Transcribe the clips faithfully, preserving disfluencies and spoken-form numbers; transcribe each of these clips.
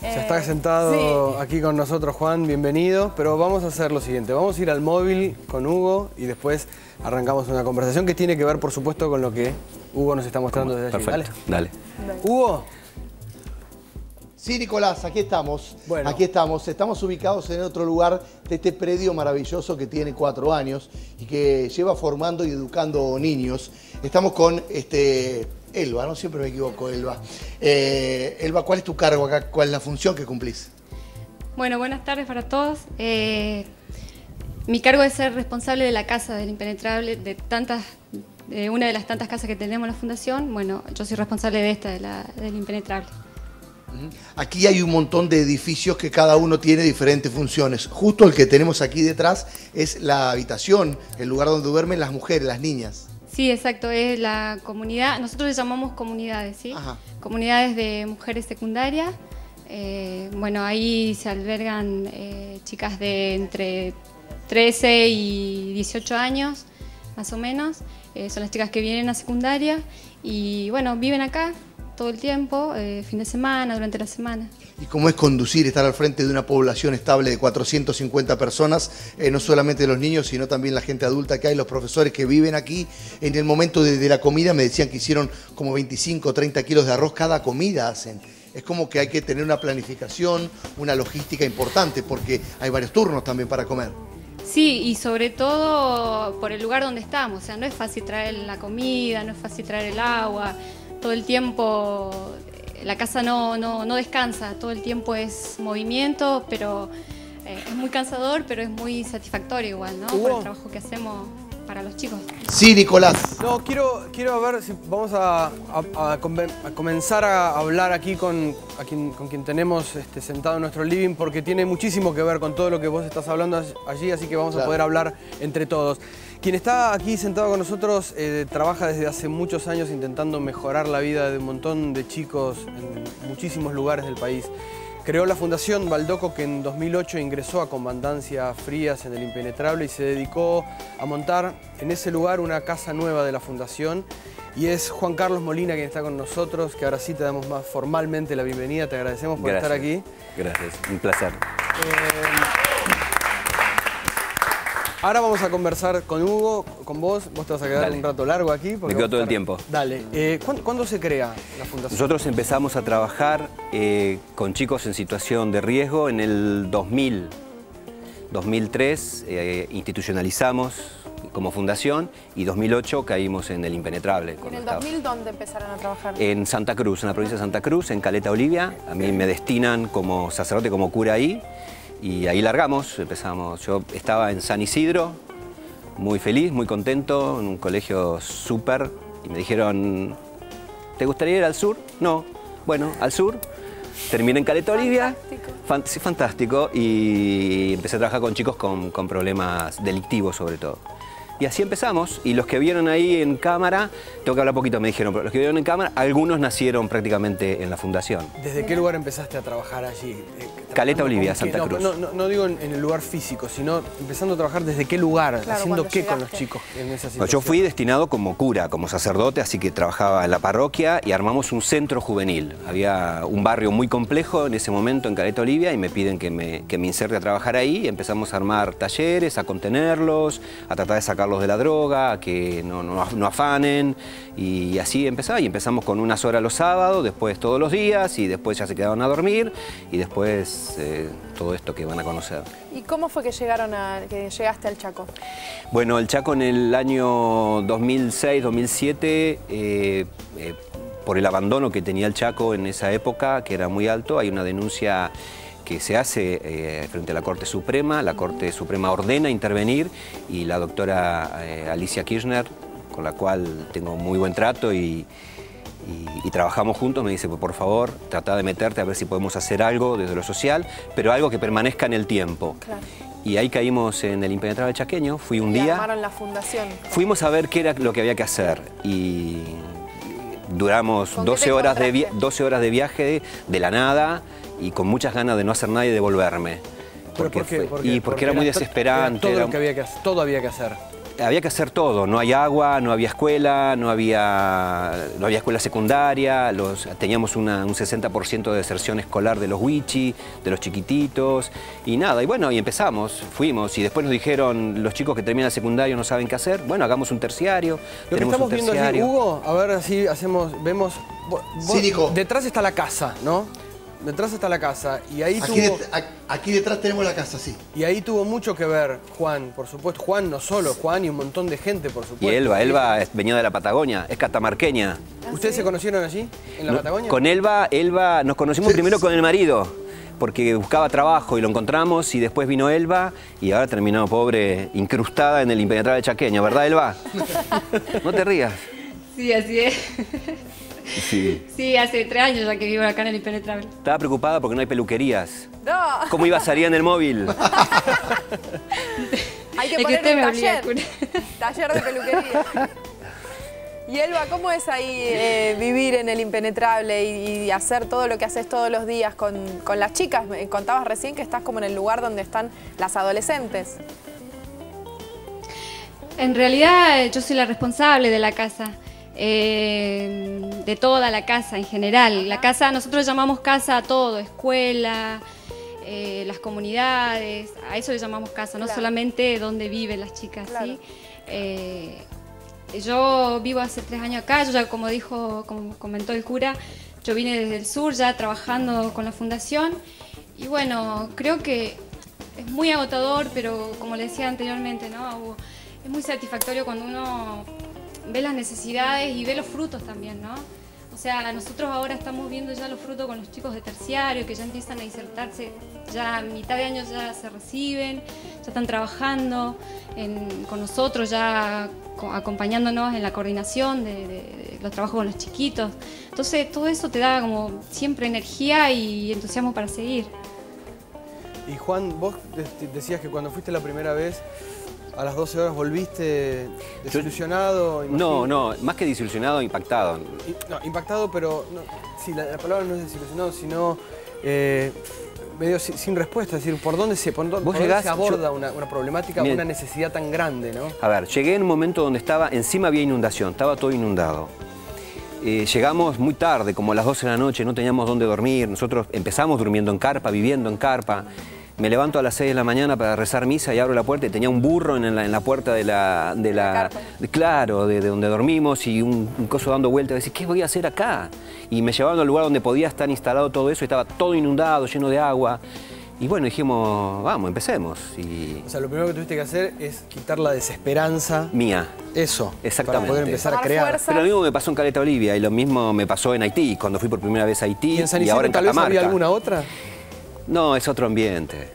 Eh, Se está sentado sí. aquí con nosotros, Juan, bienvenido. Pero vamos a hacer lo siguiente, vamos a ir al móvil con Hugo y después arrancamos una conversación que tiene que ver, por supuesto, con lo que Hugo nos está mostrando desde allí. Perfecto, dale. dale. Hugo. Sí, Nicolás, aquí estamos. Bueno. Aquí estamos. Estamos ubicados en otro lugar de este predio maravilloso que tiene cuatro años y que lleva formando y educando niños. Estamos con este... Elba, ¿no? Siempre me equivoco, Elba. Eh, Elba, ¿cuál es tu cargo acá? ¿Cuál es la función que cumplís? Bueno, buenas tardes para todos. Eh, mi cargo es ser responsable de la casa del Impenetrable, de tantas, de una de las tantas casas que tenemos en la Fundación. Bueno, yo soy responsable de esta, de la, del Impenetrable. Aquí hay un montón de edificios que cada uno tiene diferentes funciones. Justo el que tenemos aquí detrás es la habitación, el lugar donde duermen las mujeres, las niñas. Sí, exacto, es la comunidad, nosotros le llamamos comunidades, ¿sí? Ajá. Comunidades de mujeres secundarias, eh, bueno, ahí se albergan eh, chicas de entre trece y dieciocho años, más o menos, eh, son las chicas que vienen a secundaria y bueno, viven acá todo el tiempo, eh, fin de semana, durante la semana. ¿Y cómo es conducir, estar al frente de una población estable de cuatrocientas cincuenta personas, eh, no solamente los niños, sino también la gente adulta que hay, los profesores que viven aquí? En el momento de, de la comida me decían que hicieron como veinticinco o treinta kilos de arroz cada comida hacen. Es como que hay que tener una planificación, una logística importante, porque hay varios turnos también para comer. Sí, y sobre todo por el lugar donde estamos, o sea, no es fácil traer la comida, no es fácil traer el agua. Todo el tiempo, la casa no, no, no descansa, todo el tiempo es movimiento, pero eh, es muy cansador, pero es muy satisfactorio igual, ¿no? Hugo. Por el trabajo que hacemos para los chicos. Sí, Nicolás. No, quiero, quiero ver si vamos a, a, a, com a comenzar a hablar aquí con, a quien, con quien tenemos este, sentado en nuestro living, porque tiene muchísimo que ver con todo lo que vos estás hablando allí, así que vamos claro. a poder hablar entre todos. Quien está aquí sentado con nosotros eh, trabaja desde hace muchos años intentando mejorar la vida de un montón de chicos en muchísimos lugares del país. Creó la Fundación Valdocco, que en dos mil ocho ingresó a Comandancia Frías en el Impenetrable y se dedicó a montar en ese lugar una casa nueva de la Fundación. Y es Juan Carlos Molina quien está con nosotros, que ahora sí te damos más formalmente la bienvenida. Te agradecemos por Gracias. estar aquí. Gracias, un placer. Eh... Ahora vamos a conversar con Hugo, con vos. Vos te vas a quedar Dale. un rato largo aquí. Me quedo todo estar... el tiempo. Dale. Eh, ¿cuándo, ¿Cuándo se crea la Fundación? Nosotros empezamos a trabajar eh, con chicos en situación de riesgo en el dos mil, dos mil tres. Eh, institucionalizamos como fundación y dos mil ocho caímos en el Impenetrable. ¿En el dos mil dónde empezaron a trabajar? En Santa Cruz, en la provincia de Santa Cruz, en Caleta Olivia. A mí me destinan como sacerdote, como cura ahí. Y ahí largamos, empezamos. Yo estaba en San Isidro, muy feliz, muy contento, en un colegio súper. Y me dijeron, ¿te gustaría ir al sur? No. Bueno, al sur. Terminé en Caleta Olivia. Fantástico. Fan sí, fantástico. Y empecé a trabajar con chicos con, con problemas delictivos, sobre todo. Y así empezamos. Y los que vieron ahí en cámara, tengo que hablar poquito, me dijeron, pero los que vieron en cámara, algunos nacieron prácticamente en la fundación. ¿Desde qué lugar empezaste a trabajar allí? Caleta Olivia, Santa Cruz. No, no, no digo en, en el lugar físico, sino empezando a trabajar desde qué lugar, claro, haciendo qué llegaste. con los chicos en esa situación. No, yo fui destinado como cura, como sacerdote, así que trabajaba en la parroquia y armamos un centro juvenil. Había un barrio muy complejo en ese momento en Caleta Olivia y me piden que me, que me inserte a trabajar ahí. Y empezamos a armar talleres, a contenerlos, a tratar de sacarlos de la droga, a que no, no, no afanen. Y así empezaba. Y empezamos con unas horas los sábados, después todos los días y después ya se quedaban a dormir y después... Eh, todo esto que van a conocer. ¿Y cómo fue que llegaron a, que llegaste al Chaco? Bueno, el Chaco en el año dos mil seis, dos mil siete, eh, eh, por el abandono que tenía el Chaco en esa época, que era muy alto, hay una denuncia que se hace eh, frente a la Corte Suprema, la Corte Suprema ordena intervenir y la doctora eh, Alicia Kirchner, con la cual tengo muy buen trato y... Y, y trabajamos juntos, me dice, por favor, trata de meterte a ver si podemos hacer algo desde lo social, pero algo que permanezca en el tiempo. Claro. Y ahí caímos en el Impenetrable chaqueño, fui un y día... armaron la fundación. Fuimos a ver qué era lo que había que hacer y duramos doce horas, de doce horas de viaje de, de la nada y con muchas ganas de no hacer nada y de volverme. Porque, ¿Por qué? Fue, ¿Por qué? Y porque, porque era, era muy desesperante. Todo, era... Lo que había que, todo había que hacer. había que hacer todo. No hay agua, no había escuela, no había, no había escuela secundaria, los, teníamos una, un sesenta por ciento de deserción escolar de los huichis, de los chiquititos, y nada. Y bueno, y empezamos, fuimos, y después nos dijeron, los chicos que terminan el secundario no saben qué hacer, bueno, hagamos un terciario. Lo que estamos viendo así, Hugo, a ver si hacemos, vemos... Vos, sí, dijo. Detrás está la casa, ¿no? Detrás está la casa, y ahí aquí, tuvo... de, aquí detrás tenemos la casa, sí. Y ahí tuvo mucho que ver Juan, por supuesto. Juan no solo, Juan y un montón de gente, por supuesto. Y Elba, Elba venía de la Patagonia, es catamarqueña. Ah, ¿ustedes sí se conocieron allí, en la no, Patagonia? Con Elba, Elba nos conocimos sí, primero sí. con el marido, porque buscaba trabajo y lo encontramos, y después vino Elba, y ahora terminó, pobre, incrustada en el Impenetrable chaqueño, ¿verdad, Elba? No te rías. Sí, así es. Sí. Sí, hace tres años ya que vivo acá en el Impenetrable. Estaba preocupada porque no hay peluquerías. No. ¿Cómo iba a salir en el móvil? Hay que es poner que un taller. Taller de peluquería. Y Elba, ¿cómo es ahí eh, vivir en el Impenetrable y, y hacer todo lo que haces todos los días con, con las chicas? Me contabas recién que estás como en el lugar donde están las adolescentes. En realidad yo soy la responsable de la casa. Eh, de toda la casa en general. La casa, nosotros llamamos casa a todo, escuela, eh, las comunidades, a eso le llamamos casa, claro. No solamente donde viven las chicas. Claro. ¿Sí? Eh, yo vivo hace tres años acá, yo ya como dijo, como comentó el cura, yo vine desde el sur ya trabajando con la fundación y bueno, creo que es muy agotador, pero como le decía anteriormente, ¿no? Es muy satisfactorio cuando uno ve las necesidades y ve los frutos también, ¿no? O sea, nosotros ahora estamos viendo ya los frutos con los chicos de terciario que ya empiezan a insertarse, ya a mitad de año ya se reciben, ya están trabajando en, con nosotros, ya acompañándonos en la coordinación de, de, de los trabajos con los chiquitos. Entonces, todo eso te da como siempre energía y entusiasmo para seguir. Y Juan, vos decías que cuando fuiste la primera vez, a las doce horas volviste desilusionado. Yo, no, no, más que desilusionado, impactado. No, impactado, pero no, sí, la, la palabra no es desilusionado, sino eh, medio sin, sin respuesta. Es decir, ¿por dónde se, por, ¿Vos por llegás, dónde se aborda yo, una, una problemática, bien, una necesidad tan grande? ¿No? A ver, llegué en un momento donde estaba, encima había inundación, estaba todo inundado. Eh, llegamos muy tarde, como a las doce de la noche, no teníamos dónde dormir. Nosotros empezamos durmiendo en carpa, viviendo en carpa. Me levanto a las seis de la mañana para rezar misa y abro la puerta y tenía un burro en la, en la puerta de la... De la, de, claro, de, de donde dormimos y un, un coso dando vueltas. Decía, ¿qué voy a hacer acá? Y me llevaban al lugar donde podía estar instalado todo eso y estaba todo inundado, lleno de agua. Y bueno, dijimos, vamos, empecemos. Y... O sea, lo primero que tuviste que hacer es quitar la desesperanza. Mía. Eso. Exactamente. Para poder empezar a crear. Fuerzas. Pero lo mismo me pasó en Caleta Olivia y lo mismo me pasó en Haití, cuando fui por primera vez a Haití. ¿Y en San Isidro tal vez había alguna otra? No, es otro ambiente,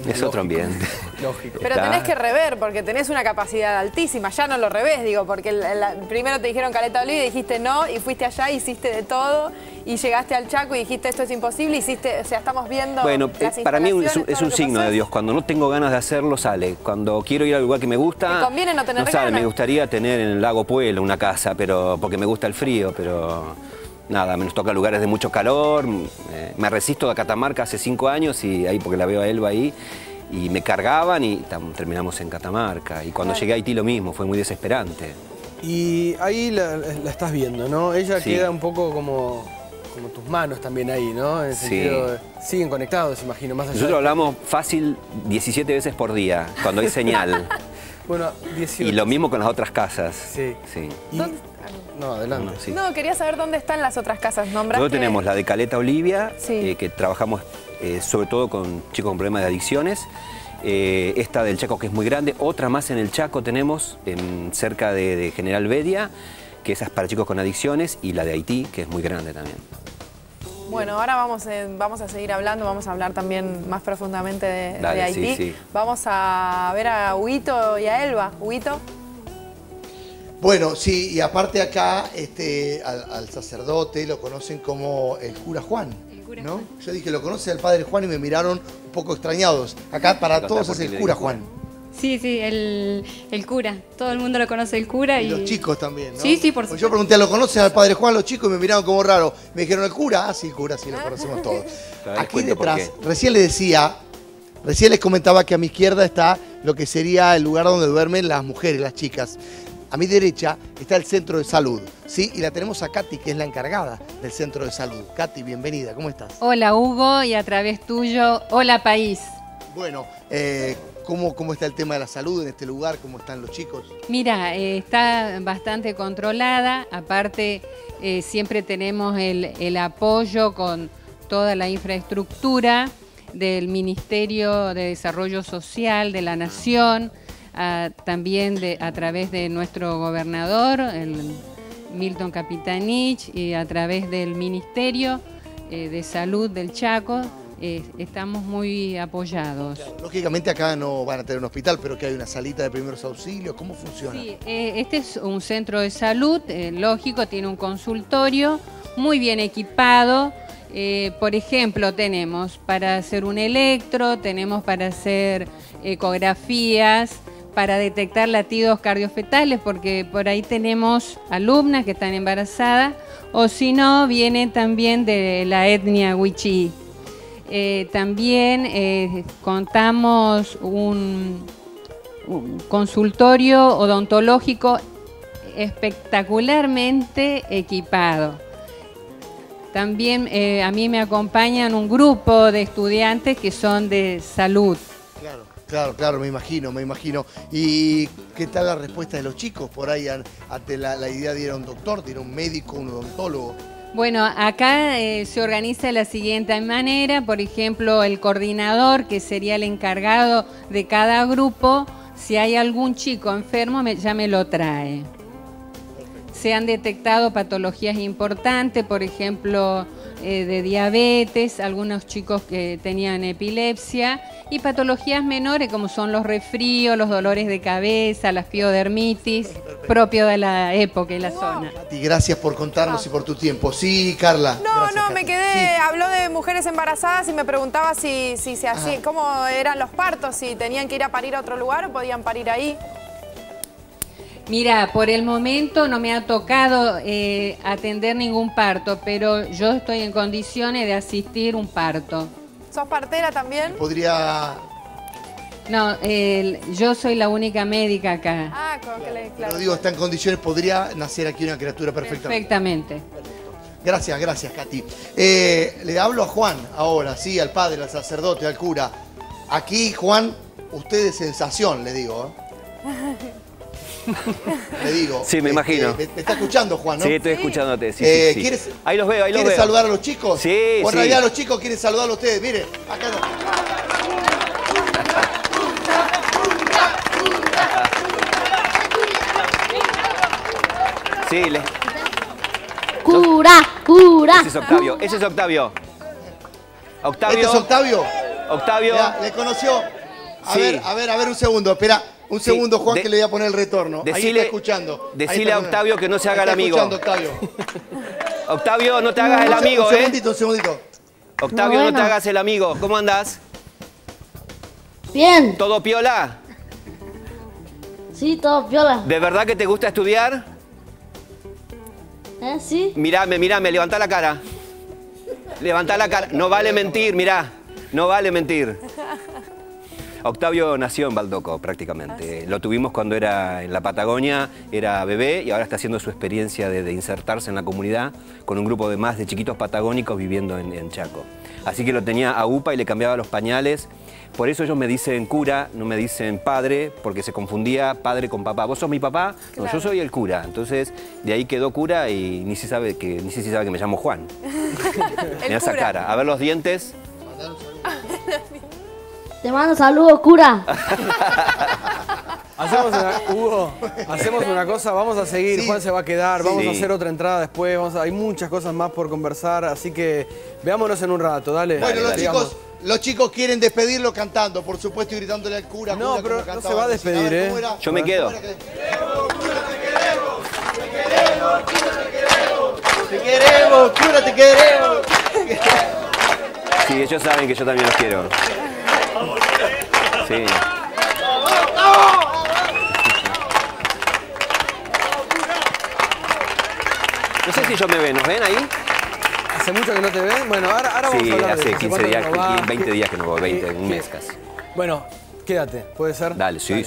es lógico, otro ambiente. Lógico. Pero tenés que rever, porque tenés una capacidad altísima, ya no lo revés, digo, porque la, la, primero te dijeron Caleta Olivia y dijiste no, y fuiste allá, hiciste de todo, y llegaste al Chaco y dijiste esto es imposible, hiciste, o sea, estamos viendo... Bueno, las para mí es, es un signo pasó. De Dios, cuando no tengo ganas de hacerlo, sale. Cuando quiero ir al lugar que me gusta, ¿te conviene no tener no sale. Ganas? Me gustaría tener en el lago Puelo una casa, pero porque me gusta el frío, pero... Nada, me nos toca lugares de mucho calor, eh, me resisto a Catamarca hace cinco años y ahí porque la veo a Elba ahí y me cargaban y tam, terminamos en Catamarca y cuando claro. Llegué a Haití lo mismo, fue muy desesperante. Y ahí la, la estás viendo, ¿no? Ella sí. Queda un poco como, como tus manos también ahí, ¿no? En el sentido, sí. Siguen conectados, imagino, más allá. Nosotros de... hablamos fácil diecisiete veces por día, cuando hay señal. Bueno, dieciocho. Y lo mismo con las otras casas. Sí. Sí. Y... No, adelante. No, sí. No, quería saber dónde están las otras casas. ¿Nombraste? Luego tenemos la de Caleta Olivia, sí. eh, que trabajamos eh, sobre todo con chicos con problemas de adicciones. Eh, esta del Chaco, que es muy grande. Otra más en el Chaco tenemos, en, cerca de, de General Bedia, que esa es para chicos con adicciones. Y la de Haití, que es muy grande también. Bueno, ahora vamos, eh, vamos a seguir hablando, vamos a hablar también más profundamente de, Dale, de Haití. Sí, sí. Vamos a ver a Huguito y a Elba. Huguito. Bueno, sí, y aparte acá este, al, al sacerdote lo conocen como el cura Juan, el cura ¿no? Juan. Yo dije, lo conoce al padre Juan y me miraron un poco extrañados. Acá para no, todos es el cura Juan. Sí, sí, el, el cura. Todo el mundo lo conoce el cura. Y, y... los chicos también, ¿no? Sí, sí, por supuesto. Yo pregunté, ¿lo conocen al padre Juan los chicos? Y me miraron como raro. Me dijeron, ¿el cura? Ah, sí, el cura, sí, lo conocemos todos. Aquí detrás, recién les decía, recién les comentaba que a mi izquierda está lo que sería el lugar donde duermen las mujeres, las chicas. A mi derecha está el centro de salud, ¿sí? Y la tenemos a Katy, que es la encargada del centro de salud. Katy, bienvenida, ¿cómo estás? Hola, Hugo, y a través tuyo, hola, país. Bueno, eh, ¿cómo, ¿cómo está el tema de la salud en este lugar? ¿Cómo están los chicos? Mira, eh, está bastante controlada, aparte eh, siempre tenemos el, el apoyo con toda la infraestructura del Ministerio de Desarrollo Social de la Nación, A, también de, a través de nuestro gobernador, el Milton Capitanich, y a través del Ministerio eh, de Salud del Chaco, eh, estamos muy apoyados. Lógicamente acá no van a tener un hospital, pero que hay una salita de primeros auxilios, ¿cómo funciona? Sí, eh, este es un centro de salud, eh, lógico, tiene un consultorio muy bien equipado. Eh, por ejemplo, tenemos para hacer un electro, tenemos para hacer ecografías, para detectar latidos cardiofetales, porque por ahí tenemos alumnas que están embarazadas, o si no, vienen también de la etnia wichí. Eh, también eh, contamos un, un consultorio odontológico espectacularmente equipado. También eh, a mí me acompañan un grupo de estudiantes que son de salud. Claro. Claro, claro, me imagino, me imagino. ¿Y qué tal la respuesta de los chicos? Por ahí ante la, la idea de ir a un doctor, de ir a un médico, un odontólogo. Bueno, acá eh, se organiza de la siguiente manera. Por ejemplo, el coordinador, que sería el encargado de cada grupo, si hay algún chico enfermo, me, ya me lo trae. Se han detectado patologías importantes, por ejemplo, eh, de diabetes, algunos chicos que tenían epilepsia, y patologías menores como son los resfríos, los dolores de cabeza, la fiodermitis, propio de la época y la wow. zona. Katy, gracias por contarnos wow. y por tu tiempo. Sí, Carla. No, gracias, no, Katy. Me quedé, sí. Habló de mujeres embarazadas y me preguntaba si, si se hacía, cómo eran los partos, si tenían que ir a parir a otro lugar o podían parir ahí. Mira, por el momento no me ha tocado eh, atender ningún parto, pero yo estoy en condiciones de asistir un parto. ¿Sos partera también? Podría... No, eh, yo soy la única médica acá. Ah, con claro. claro. Pero digo, está en condiciones, podría nacer aquí una criatura perfectamente. Perfectamente. Gracias, gracias, Katy. Eh, le hablo a Juan ahora, sí, al padre, al sacerdote, al cura. Aquí, Juan, usted es sensación, le digo, ¿eh? Le digo. Sí, me imagino. Eh, eh, me está escuchando, Juan, ¿no? Sí, estoy escuchándote. Sí, eh, sí, sí. ¿Quieres, ahí los veo, ahí los veo. ¿Quieres saludar a los chicos? Sí, sí. Por realidad los chicos quieren saludar a ustedes. Mire, acá no. Sí, les... Cura, cura. Ese es Octavio, ese es Octavio. Octavio. ¿Este es Octavio? Octavio. Mirá, le conoció. A sí. ver, a ver, a ver un segundo, espera. Un sí, segundo, Juan, de, que le voy a poner el retorno. Decile, ahí está escuchando. Decile a Octavio que no se haga el amigo. Está escuchando, Octavio. Octavio, no te hagas el amigo, ¿eh? Un segundito, un segundito. Octavio, bueno. no te hagas el amigo. ¿Cómo andás? Bien. ¿Todo piola? Sí, todo piola. ¿De verdad que te gusta estudiar? ¿Eh? Sí. Mirame, mirame, levantá la cara. Levantá la cara. No vale mentir, mirá. No vale mentir. Octavio nació en Valdocco prácticamente. Ah, sí. Lo tuvimos cuando era en la Patagonia, era bebé y ahora está haciendo su experiencia de, de insertarse en la comunidad con un grupo de más de chiquitos patagónicos viviendo en, en Chaco. Así que lo tenía a UPA y le cambiaba los pañales. Por eso ellos me dicen cura, no me dicen padre, porque se confundía padre con papá. ¿Vos sos mi papá? Claro. No, yo soy el cura. Entonces, de ahí quedó cura y ni se sabe que, ni se sabe que me llamo Juan. Mira esa cara. A ver los dientes. Te mando saludos, cura. Hacemos una, Hugo, hacemos una cosa, vamos a seguir, sí. Juan se va a quedar, sí. vamos a hacer otra entrada después, vamos a, hay muchas cosas más por conversar, así que veámonos en un rato, dale. Bueno, dale, los, dale, chicos, los chicos quieren despedirlo cantando, por supuesto, y gritándole al cura. No, cura, pero no cantaba, se va a despedir, ¿eh? Era, yo me quedo. Te queremos, cura, te queremos, te queremos, cura, te queremos, te queremos, cura, te queremos. Sí, ellos saben que yo también los quiero. Sí. No sé si yo me ven, ¿nos ven ahí? Hace mucho que no te ven. Bueno, ahora, ahora vamos sí, a hablar de eso. Sí, hace quince días, veinte días que no voy, veinte, un mes casi. Bueno, Quédate, ¿puede ser? Dale, sí, Dale.